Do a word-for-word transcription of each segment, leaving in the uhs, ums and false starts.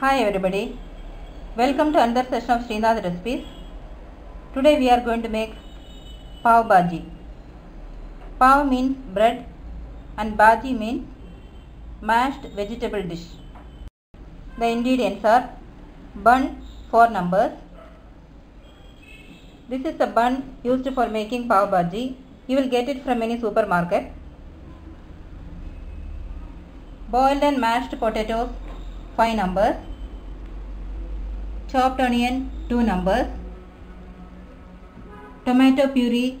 Hi everybody, welcome to another session of Srinath Recipes. Today we are going to make Pav Bhaji. Pav means bread and Bhaji means mashed vegetable dish. The ingredients are bun four numbers. This is the bun used for making Pav Bhaji. You will get it from any supermarket. Boiled and mashed potatoes five numbers. Chopped onion two numbers. Tomato puree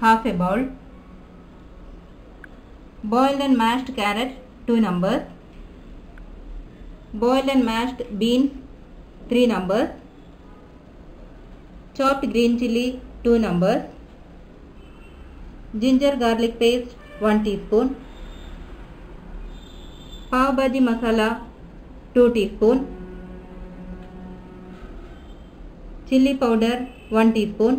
half a bowl. Boiled and mashed carrot two numbers. Boiled and mashed bean three numbers. Chopped green chilli two numbers. Ginger garlic paste one teaspoon. Pav Bhaji masala two teaspoon. Chilli powder one teaspoon.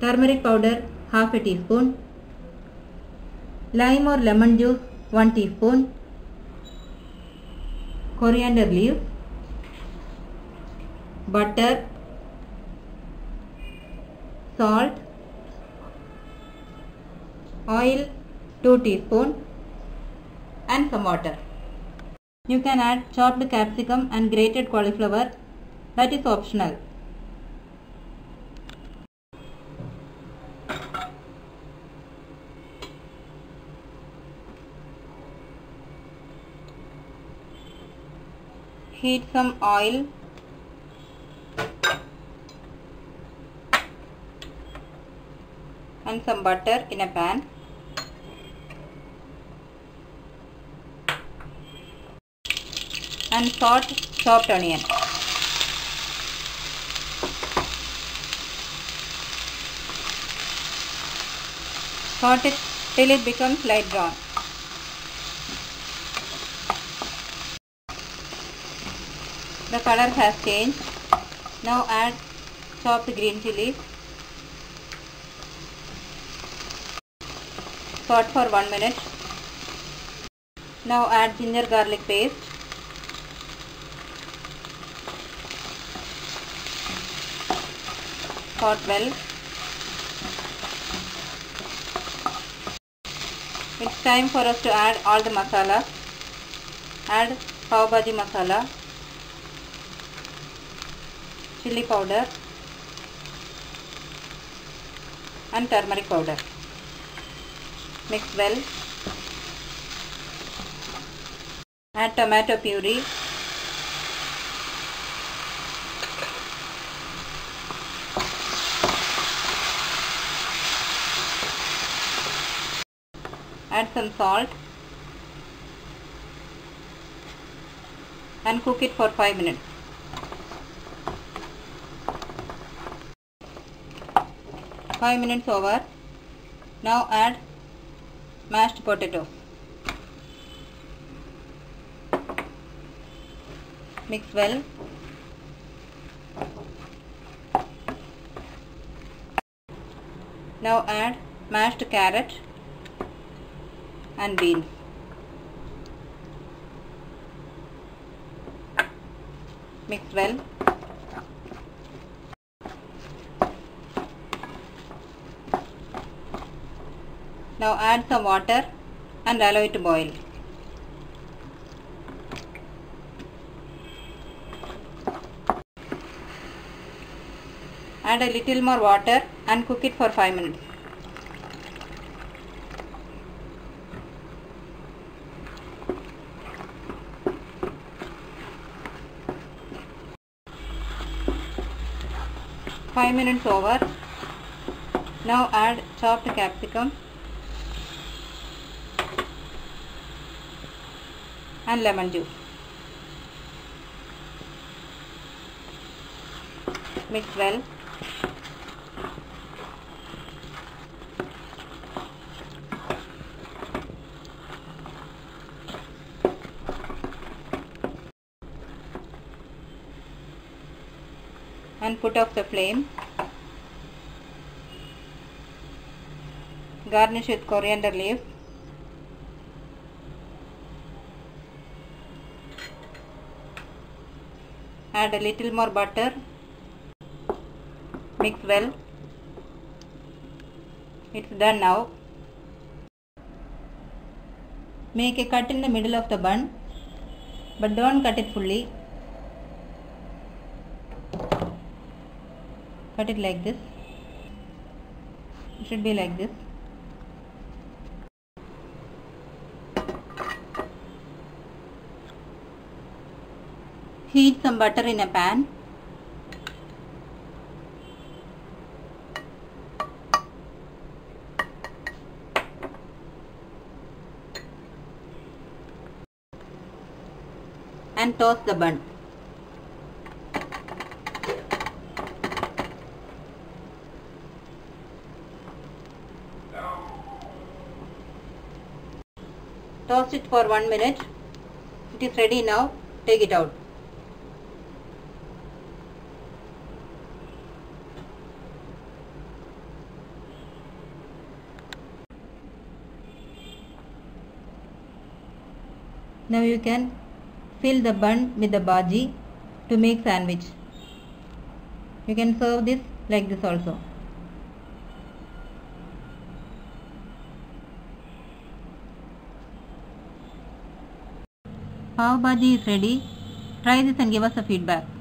Turmeric powder half a teaspoon. Lime or lemon juice one teaspoon. Coriander leaves. Butter. Salt. Oil two teaspoon. And some water. You can add chopped capsicum and grated cauliflower, that is optional. Heat some oil. And some butter in a pan. And salt chopped onion. Salt it till it becomes light brown. The color has changed. Now add chopped green chilli. Salt for one minute. Now add ginger garlic paste. Salt well. It's time for us to add all the masala. Add Pav Bhaji masala, chilli powder and turmeric powder. Mix well. Add tomato puree. Add some salt and cook it for five minutes. five minutes over. Now add mashed potatoes. Mix well. Now add mashed carrot and beans. Mix well. Now add some water and allow it to boil. Add a little more water and cook it for five minutes. five minutes over. Now add chopped capsicum and lemon juice. Mix well. And put off the flame. Garnish with coriander leaves. Add a little more butter. Mix well. It's done now. Make a cut in the middle of the bun, but don't cut it fully. Cut it like this. It should be like this. Heat some butter in a pan. And toss the bun. Toss it for one minute. It is ready now. Take it out. Now you can fill the bun with the bhaji to make sandwich. You can serve this like this also. Pav bhaji is ready. Try this and give us a feedback.